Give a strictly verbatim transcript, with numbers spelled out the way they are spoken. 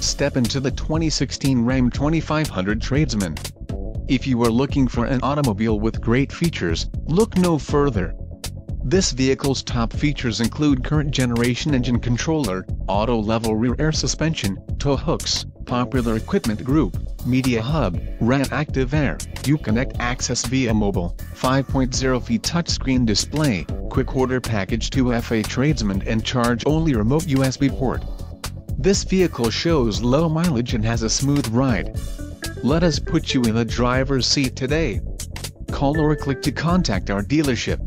Step into the twenty sixteen Ram twenty-five hundred Tradesman. If you are looking for an automobile with great features, look no further. This vehicle's top features include current generation engine controller, auto level rear air suspension, tow hooks, popular equipment group, media hub, Ram Active Air, Uconnect access via mobile, five point zero feet touchscreen display, quick order package two F A Tradesman and charge only remote U S B port. This vehicle shows low mileage and has a smooth ride. Let us put you in the driver's seat today. Call or click to contact our dealership.